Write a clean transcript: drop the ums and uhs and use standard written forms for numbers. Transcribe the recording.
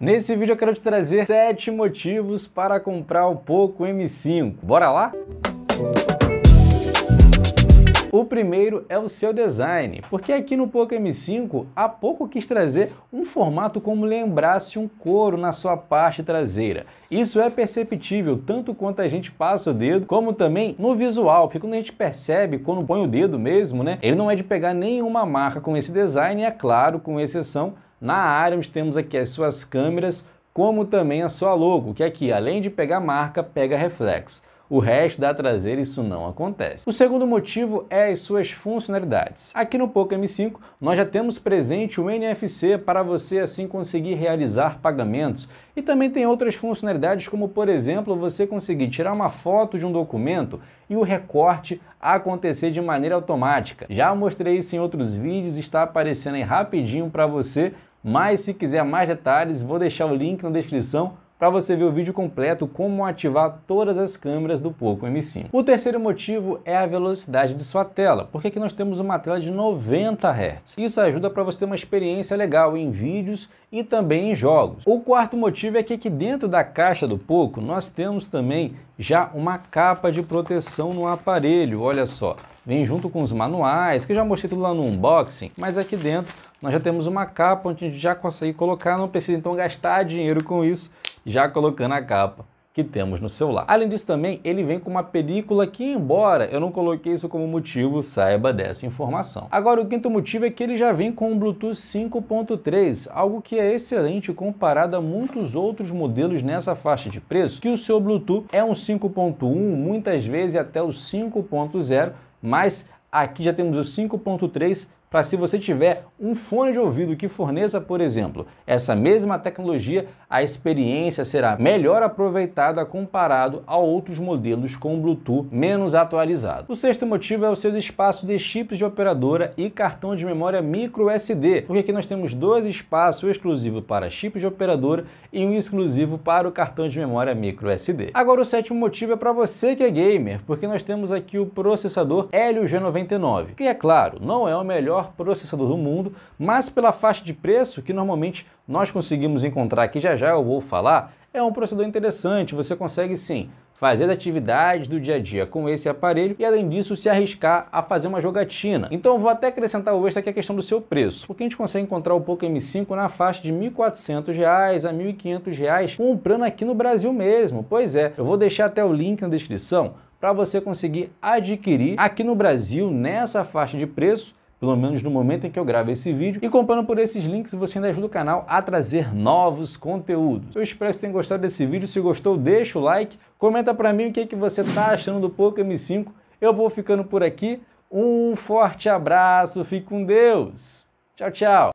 Nesse vídeo eu quero te trazer 7 motivos para comprar o Poco M5. Bora lá? O primeiro é o seu design, porque aqui no Poco M5, a Poco quis trazer um formato como lembrasse um couro na sua parte traseira. Isso é perceptível, tanto quanto a gente passa o dedo, como também no visual, porque quando a gente percebe, quando põe o dedo mesmo, né? Ele não é de pegar nenhuma marca com esse design, é claro, com exceção na área onde temos aqui as suas câmeras, como também a sua logo, que aqui, além de pegar marca, pega reflexo. O resto da traseira isso não acontece. O segundo motivo é as suas funcionalidades. Aqui no Poco M5 nós já temos presente o NFC para você assim conseguir realizar pagamentos. E também tem outras funcionalidades como, por exemplo, você conseguir tirar uma foto de um documento e o recorte acontecer de maneira automática. Já mostrei isso em outros vídeos, está aparecendo aí rapidinho para você. Mas se quiser mais detalhes, vou deixar o link na descrição para você ver o vídeo completo como ativar todas as câmeras do Poco M5. O terceiro motivo é a velocidade de sua tela, porque aqui nós temos uma tela de 90 Hz. Isso ajuda para você ter uma experiência legal em vídeos e também em jogos. O quarto motivo é que aqui dentro da caixa do Poco nós temos também já uma capa de proteção no aparelho, olha só. Vem junto com os manuais, que eu já mostrei tudo lá no unboxing, mas aqui dentro nós já temos uma capa onde a gente já consegue colocar, não precisa então gastar dinheiro com isso, já colocando a capa que temos no celular. Além disso também, ele vem com uma película que, embora eu não coloquei isso como motivo, saiba dessa informação. Agora, o quinto motivo é que ele já vem com o Bluetooth 5.3, algo que é excelente comparado a muitos outros modelos nessa faixa de preço, que o seu Bluetooth é um 5.1, muitas vezes até o 5.0, mas aqui já temos o 5.3 para se você tiver um fone de ouvido que forneça, por exemplo, essa mesma tecnologia, a experiência será melhor aproveitada comparado a outros modelos com Bluetooth menos atualizado. O sexto motivo é os seus espaços de chips de operadora e cartão de memória microSD, porque aqui nós temos dois espaços, um exclusivo para chips de operadora e um exclusivo para o cartão de memória microSD. Agora o sétimo motivo é para você que é gamer, porque nós temos aqui o processador Helio G99, que é claro, não é o melhor processador do mundo, mas pela faixa de preço que normalmente nós conseguimos encontrar, que já já eu vou falar, é um processador interessante, você consegue sim fazer atividades do dia a dia com esse aparelho e além disso se arriscar a fazer uma jogatina. Então vou até acrescentar o extra que é a questão do seu preço, porque a gente consegue encontrar o Poco M5 na faixa de R$ 1.400 a R$ 1.500 comprando aqui no Brasil mesmo. Pois é, eu vou deixar até o link na descrição para você conseguir adquirir aqui no Brasil nessa faixa de preço, pelo menos no momento em que eu gravo esse vídeo, e comprando por esses links você ainda ajuda o canal a trazer novos conteúdos. Eu espero que você tenha gostado desse vídeo, se gostou deixa o like, comenta pra mim o que é que você tá achando do Poco M5, eu vou ficando por aqui, um forte abraço, fique com Deus, tchau tchau!